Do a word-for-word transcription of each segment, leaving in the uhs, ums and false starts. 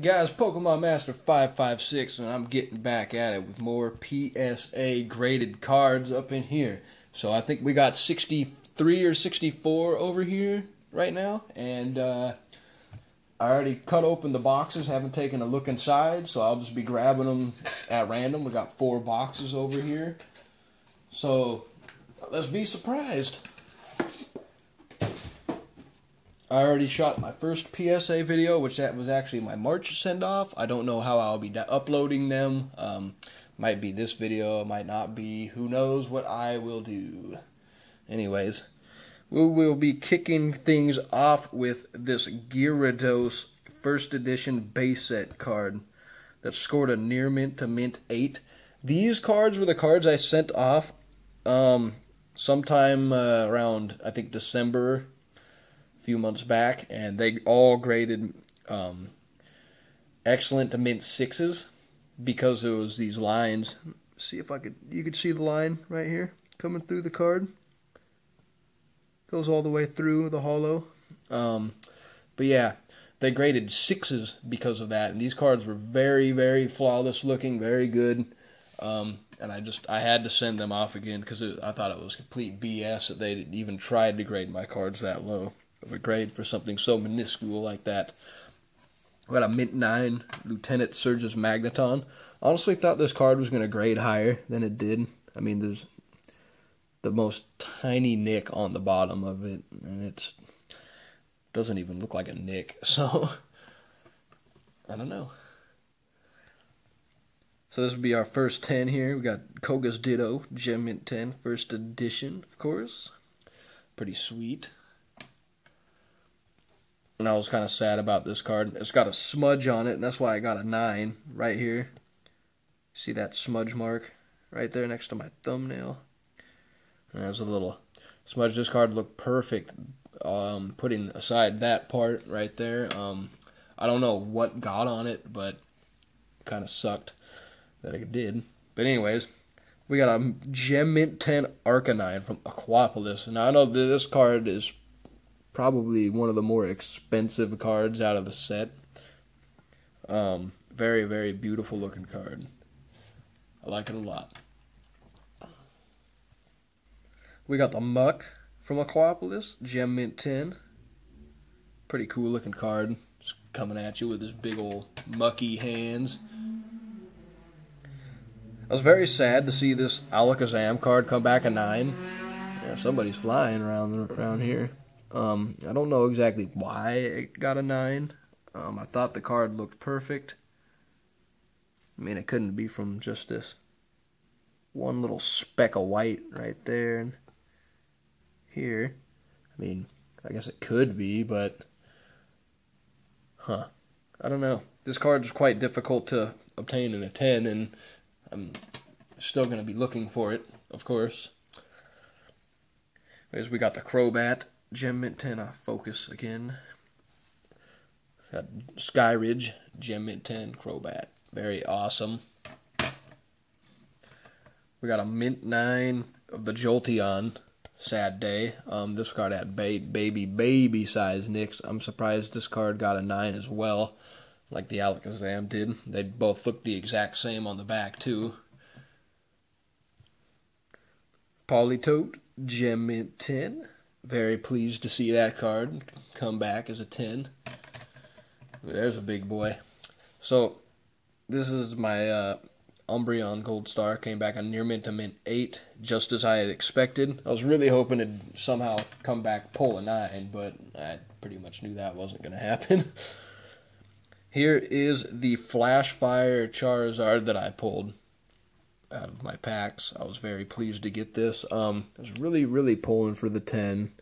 Guys, Pokemon Master five five six, and I'm getting back at it with more P S A graded cards up in here. So I think we got sixty-three or sixty-four over here right now, and uh, I already cut open the boxes, haven't taken a look inside, so I'll just be grabbing them at random. We got four boxes over here, so let's be surprised. I already shot my first P S A video, which that was actually my March send-off. I don't know how I'll be uploading them. Um, might be this video, might not be. Who knows what I will do. Anyways, we will be kicking things off with this Gyarados first edition base set card that scored a near mint to mint eight. These cards were the cards I sent off um, sometime uh, around, I think, December, few months back, and they all graded um, excellent to mint sixes because there was these lines. Let's see if I could, you could see the line right here coming through the card. Goes all the way through the hollow. Um, but yeah, they graded sixes because of that, and these cards were very, very flawless looking, very good. Um, and I just, I had to send them off again because I thought it was complete B S that they even tried to grade my cards that low of a grade for something so minuscule like that. We got a mint nine Lieutenant Surge's Magneton. Honestly thought this card was going to grade higher than it did. I mean, there's the most tiny nick on the bottom of it, and it doesn't even look like a nick, so I don't know. So this would be our first ten here. We got Koga's Ditto, Gem Mint ten, first edition, of course. Pretty sweet. And I was kind of sad about this card. It's got a smudge on it, and that's why I got a nine right here. See that smudge mark right there next to my thumbnail? And there's a little smudge. This card looked perfect, um, putting aside that part right there. Um, I don't know what got on it, but it kind of sucked that it did. But anyways, we got a Gem Mint ten Arcanine from Aquapolis. Now, I know that this card is probably one of the more expensive cards out of the set. Um, very, very beautiful looking card. I like it a lot. We got the Muk from Aquapolis, Gem Mint ten. Pretty cool looking card. Just coming at you with his big old mucky hands. I was very sad to see this Alakazam card come back a nine. Yeah, somebody's flying around around here. Um, I don't know exactly why it got a nine. Um, I thought the card looked perfect. I mean, it couldn't be from just this one little speck of white right there and here. I mean, I guess it could be, but huh. I don't know. This card is quite difficult to obtain in a ten, and I'm still going to be looking for it, of course. Anyways, we got the Crobat. Gem Mint ten, I focus again. Got Sky Ridge, Gem Mint ten, Crobat. Very awesome. We got a Mint nine of the Jolteon. Sad day. Um, this card had ba baby, baby size nicks. I'm surprised this card got a nine as well, like the Alakazam did. They both looked the exact same on the back, too. Politoed, Gem Mint ten. Very pleased to see that card come back as a ten. There's a big boy. So, this is my uh, Umbreon Gold Star. Came back a near mint to mint eight, just as I had expected. I was really hoping it'd somehow come back pull a nine, but I pretty much knew that wasn't going to happen. Here is the Flash Fire Charizard that I pulled out of my packs. I was very pleased to get this. Um, I was really, really pulling for the ten.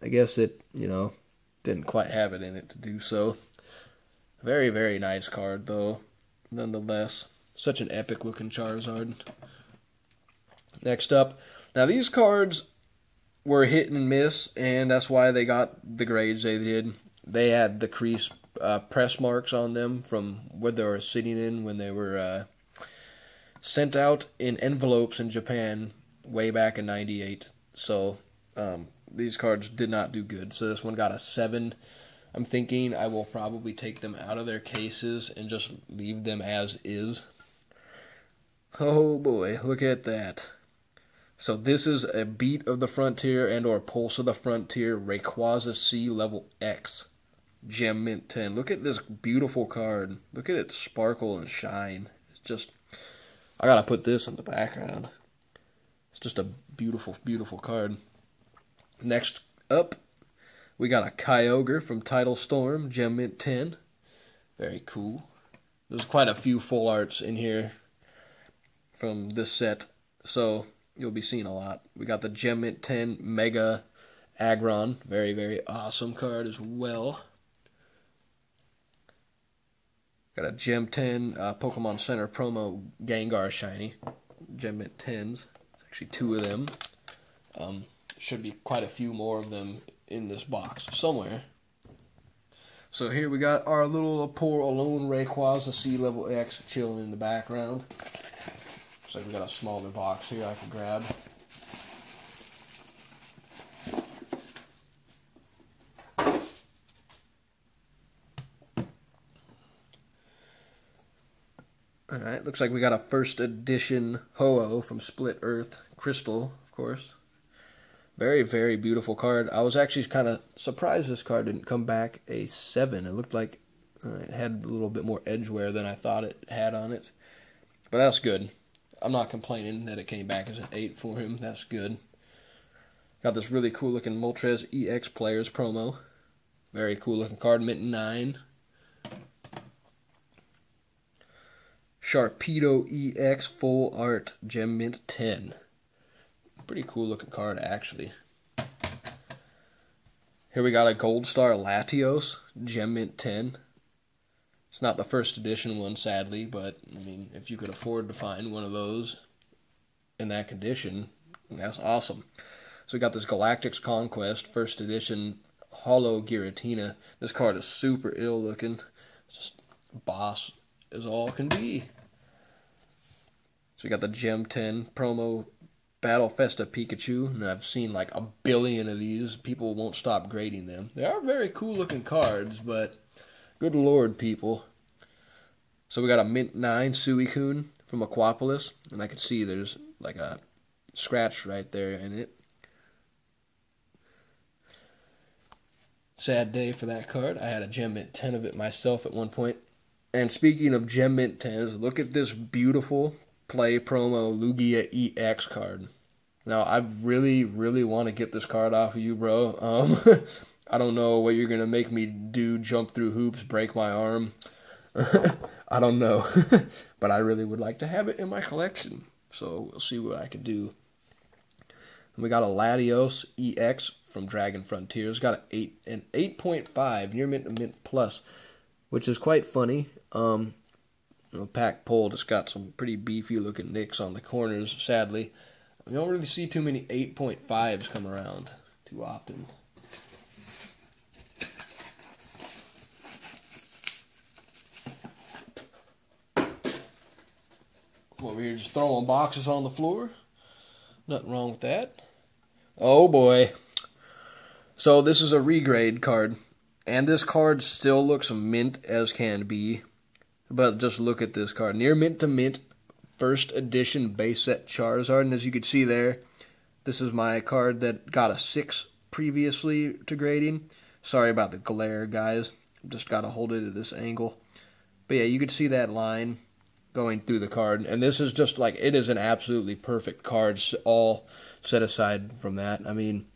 I guess it, you know, didn't quite have it in it to do so. Very, very nice card, though, nonetheless. Such an epic-looking Charizard. Next up. Now, these cards were hit and miss, and that's why they got the grades they did. They had the crease uh, press marks on them from where they were sitting in when they were Uh, sent out in envelopes in Japan way back in ninety-eight. So um, these cards did not do good. So this one got a seven. I'm thinking I will probably take them out of their cases and just leave them as is. Oh boy, look at that. So this is a Beat of the Frontier and or Pulse of the Frontier Rayquaza C Level X. Gem Mint ten. Look at this beautiful card. Look at its sparkle and shine. It's just, I gotta put this in the background. It's just a beautiful, beautiful card. Next up, we got a Kyogre from Tidal Storm, Gem Mint ten. Very cool. There's quite a few full arts in here from this set, so you'll be seeing a lot. We got the Gem Mint ten Mega Aggron. Very, very awesome card as well. Got a Gem ten uh, Pokemon Center promo Gengar Shiny. Gem Mint tens. There's actually two of them. Um, should be quite a few more of them in this box somewhere. So here we got our little poor alone Rayquaza C Level X chilling in the background. Looks like we got a smaller box here I can grab. Alright, looks like we got a first edition Ho-Oh from Split Earth Crystal, of course. Very, very beautiful card. I was actually kind of surprised this card didn't come back a seven. It looked like uh, it had a little bit more edge wear than I thought it had on it. But that's good. I'm not complaining that it came back as an eight for him. That's good. Got this really cool looking Moltres E X Players promo. Very cool looking card. Mint nine. Sharpedo E X Full Art Gem Mint ten. Pretty cool looking card, actually. Here we got a Gold Star Latios, Gem Mint ten. It's not the first edition one, sadly, but I mean, if you could afford to find one of those in that condition, that's awesome. So we got this Galactic's Conquest, first edition Holo Giratina. This card is super ill looking. It's just boss as all can be. So we got the Gem ten promo Battle Festa Pikachu, and I've seen like a billion of these. People won't stop grading them. They are very cool looking cards, but good lord, people. So we got a Mint nine Suicune from Aquapolis, and I can see there's like a scratch right there in it. Sad day for that card. I had a Gem Mint ten of it myself at one point. And speaking of Gem Mint tens, look at this beautiful Play promo Lugia E X card. Now, I really, really want to get this card off of you, bro. Um, I don't know what you're going to make me do, jump through hoops, break my arm. I don't know. But I really would like to have it in my collection. So we'll see what I can do. And we got a Latios E X from Dragon Frontiers. Got an eight point five near mint to mint plus, which is quite funny. Um, pack pulled. It's got some pretty beefy looking nicks on the corners, sadly. We don't really see too many eight point fives come around too often. Come over here just throwing boxes on the floor. Nothing wrong with that. Oh boy. So this is a regrade card. And this card still looks mint as can be. But just look at this card. Near mint to mint, first edition base set Charizard. And as you can see there, this is my card that got a six previously to grading. Sorry about the glare, guys. Just got to hold it at this angle. But yeah, you can see that line going through the card. And this is just like, it is an absolutely perfect card, all set aside from that. I mean,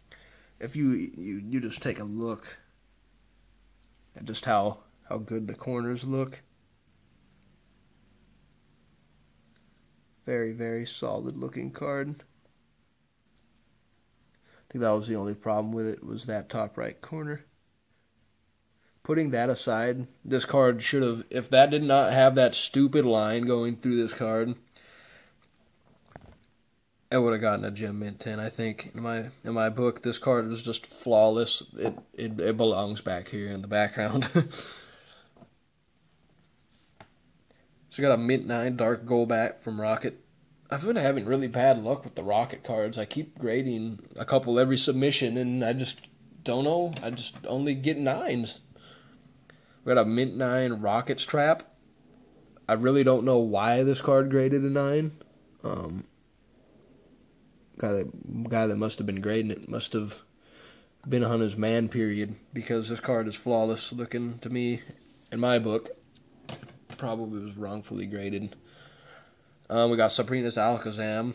if you, you, you just take a look at just how, how good the corners look. Very, very solid looking card. I think that was the only problem with it, was that top right corner. Putting that aside, this card should have, if that did not have that stupid line going through this card, I would have gotten a Gem Mint ten, I think. In my in my book, this card was just flawless. It, it, it belongs back here in the background. So we got a Mint nine Dark Golbat from Rocket. I've been having really bad luck with the Rocket cards. I keep grading a couple every submission, and I just don't know. I just only get nines. We got a Mint nine Rocket's Trap. I really don't know why this card graded a nine. Um, guy that, guy that must have been grading it must have been on his man period, because this card is flawless looking to me. In my book, probably was wrongfully graded. Um, we got Sabrina's Alakazam,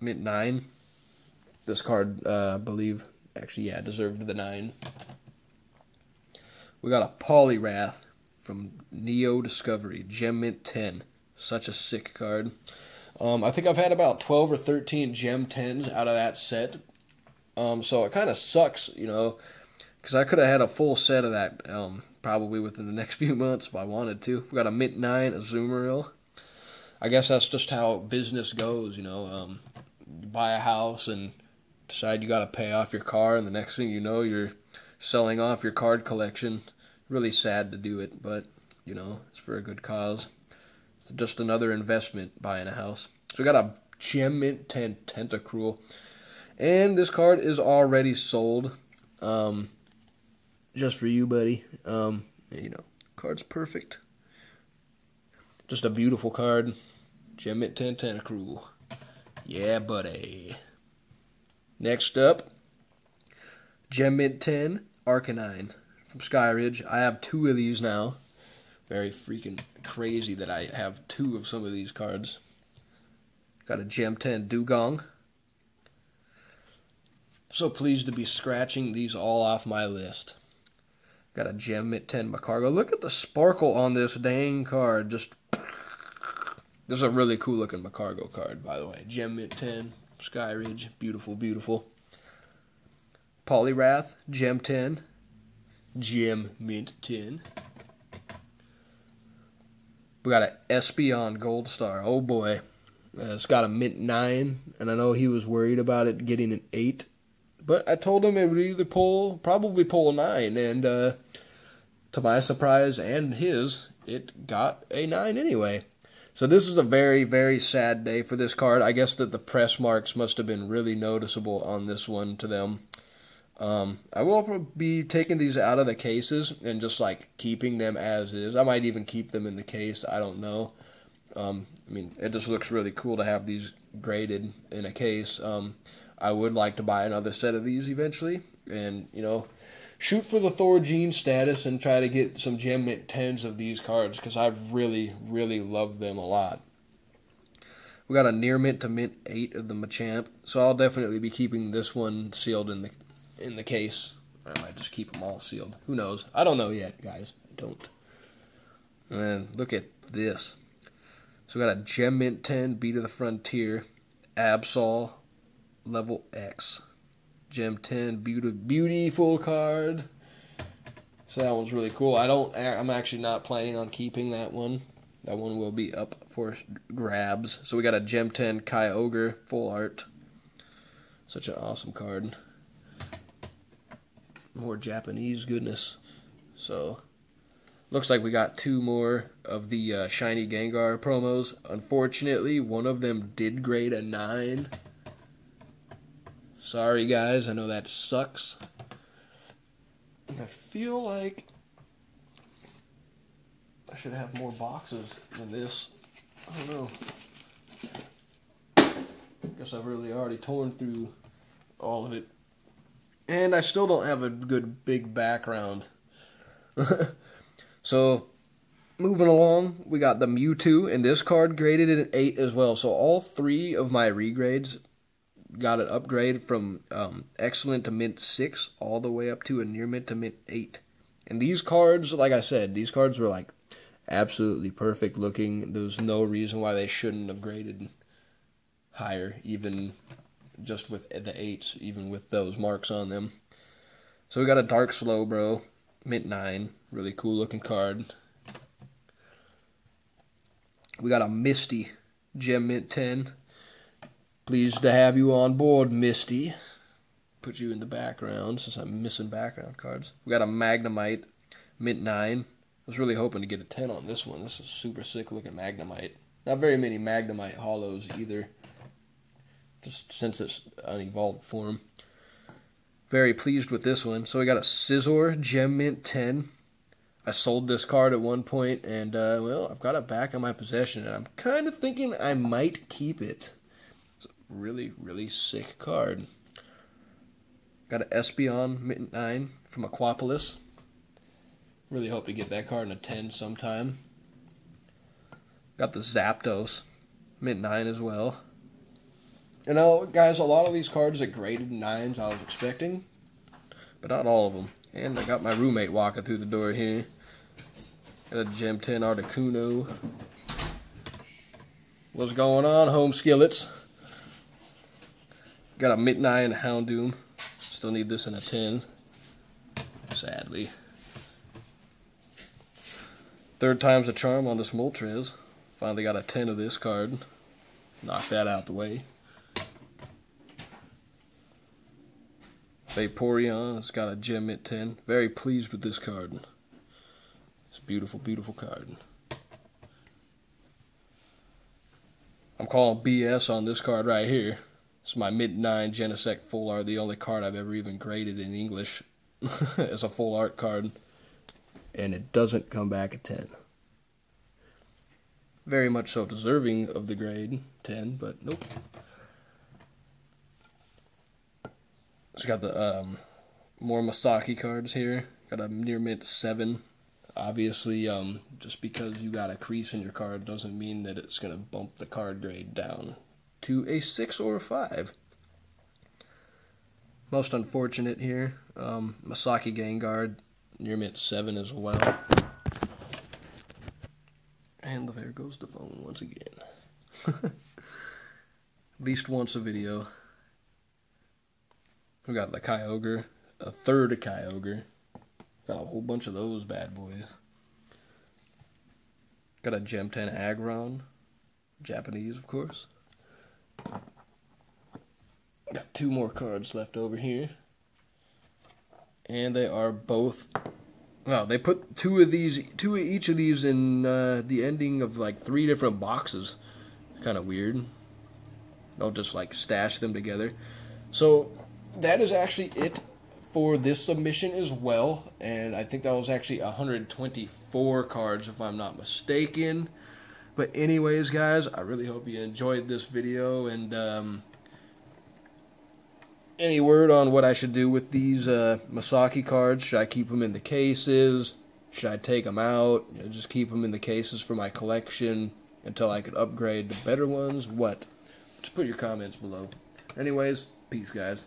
Mint nine. This card, uh, I believe, actually, yeah, deserved the nine. We got a Poliwrath from Neo Discovery, Gem Mint ten. Such a sick card. Um, I think I've had about twelve or thirteen Gem tens out of that set. Um, so it kind of sucks, you know, because I could have had a full set of that um, probably within the next few months if I wanted to. We got a Mint nine Azumarill. I guess that's just how business goes, you know. Um, you buy a house and decide you got to pay off your car, and the next thing you know, you're selling off your card collection. Really sad to do it, but, you know, it's for a good cause. It's just another investment, buying a house. So we got a Gem Mint ten Tentacruel. And this card is already sold. Um, just for you, buddy. Um, you know, card's perfect. Just a beautiful card. Gem Mint ten Tentacruel. Yeah, buddy. Next up, Gem Mint ten Arcanine from Sky Ridge. I have two of these now. Very freaking crazy that I have two of some of these cards. Got a Gem ten Dewgong. So pleased to be scratching these all off my list. Got a Gem Mint ten Macargo. Look at the sparkle on this dang card. Just, this is a really cool looking Macargo card, by the way. Gem Mint ten, Sky Ridge. Beautiful, beautiful. Poliwrath, Gem ten. Gem Mint ten. We got an Espeon Gold Star. Oh boy. Uh, it's got a Mint nine, and I know he was worried about it getting an eight. But I told him it would either pull, probably pull nine, and uh, to my surprise and his, it got a nine anyway. So this is a very, very sad day for this card. I guess that the press marks must have been really noticeable on this one to them. Um, I will be taking these out of the cases and just like keeping them as is. I might even keep them in the case. I don't know. Um, I mean, it just looks really cool to have these graded in a case. Um, I would like to buy another set of these eventually, and, you know, shoot for the Thorgene status and try to get some Gem Mint tens of these cards, because I really, really love them a lot. We got a near mint to mint eight of the Machamp, so I'll definitely be keeping this one sealed in the in the case. I might just keep them all sealed. Who knows? I don't know yet, guys. I don't. And look at this. So we got a Gem Mint ten, Beat of the Frontier, Absol, Level X, Gem ten, beautiful, beautiful card. So that one's really cool. I don't. I'm actually not planning on keeping that one. That one will be up for grabs. So we got a Gem ten Kyogre Full Art. Such an awesome card. More Japanese goodness. So looks like we got two more of the uh, shiny Gengar promos. Unfortunately, one of them did grade a nine. Sorry, guys. I know that sucks. And I feel like I should have more boxes than this. I don't know. I guess I've really already torn through all of it. And I still don't have a good big background. So, moving along, we got the Mewtwo. And this card graded at an eight as well. So, all three of my regrades got an upgrade from um, excellent to mint six all the way up to a near mint to mint eight. And these cards, like I said, these cards were like absolutely perfect looking. There's no reason why they shouldn't have graded higher, even just with the eights, even with those marks on them. So we got a Dark Slowbro, mint nine, really cool looking card. We got a Misty, Gem Mint ten. Pleased to have you on board, Misty. Put you in the background since I'm missing background cards. We got a Magnemite, Mint nine. I was really hoping to get a ten on this one. This is a super sick looking Magnemite. Not very many Magnemite hollows either, just since it's an evolved form. Very pleased with this one. So we got a Scizor, Gem Mint ten. I sold this card at one point, and, uh, well, I've got it back in my possession, and I'm kind of thinking I might keep it. It's a really, really sick card. Got an Espeon nine from Aquapolis. Really hope to get that card in a ten sometime. Got the Zapdos mint nine as well. You know, guys, a lot of these cards are graded nines I was expecting, but not all of them. And I got my roommate walking through the door here. Got a Gem ten Articuno. What's going on, home skillets? Got a mint nine Houndoom. Still need this in a ten, sadly. Third time's a charm on this Moltres. Finally got a ten of this card. Knock that out the way. Vaporeon, it's got a gem at ten. Very pleased with this card. It's a beautiful, beautiful card. I'm calling B S on this card right here. It's my mid nine Genesect Full Art, the only card I've ever even graded in English as a Full Art card. And it doesn't come back at ten. Very much so deserving of the grade, ten, but nope. It's got the um, more Masaki cards here. Got a near mint seven. Obviously, um, just because you got a crease in your card doesn't mean that it's going to bump the card grade down to a six or a five. Most unfortunate here. Um, Masaki Gengar, near mint seven as well. And there goes the phone once again. At least once a video. We got the Kyogre, a third of Kyogre. Got a whole bunch of those bad boys. Got a Gem ten Aggron, Japanese of course. Got two more cards left over here. And they are both, well, they put two of these, two of each of these in uh, the ending of like three different boxes. Kind of weird. Don't just like stash them together. So that is actually it for this submission as well, and I think that was actually one hundred twenty-four cards if I'm not mistaken. But anyways, guys, I really hope you enjoyed this video, and um, any word on what I should do with these uh, Masaki cards? Should I keep them in the cases? Should I take them out? You know, just keep them in the cases for my collection until I could upgrade to better ones? What? Just put your comments below. Anyways, peace, guys.